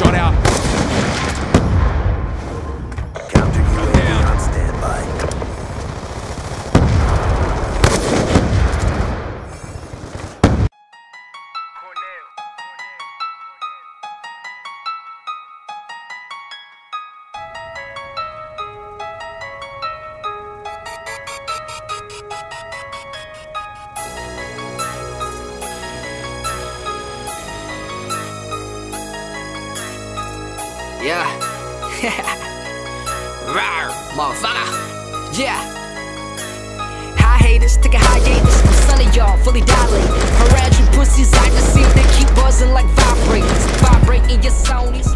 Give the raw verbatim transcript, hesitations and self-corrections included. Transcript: shot out. Counter U A V on standby. Yeah. Rawr, motherfucker. Yeah. High haters, take a hiatus. I'm sunny, y'all, fully dilated. Harassing pussies, I deceive. They keep buzzing like vibrators. Vibrating your Sony's.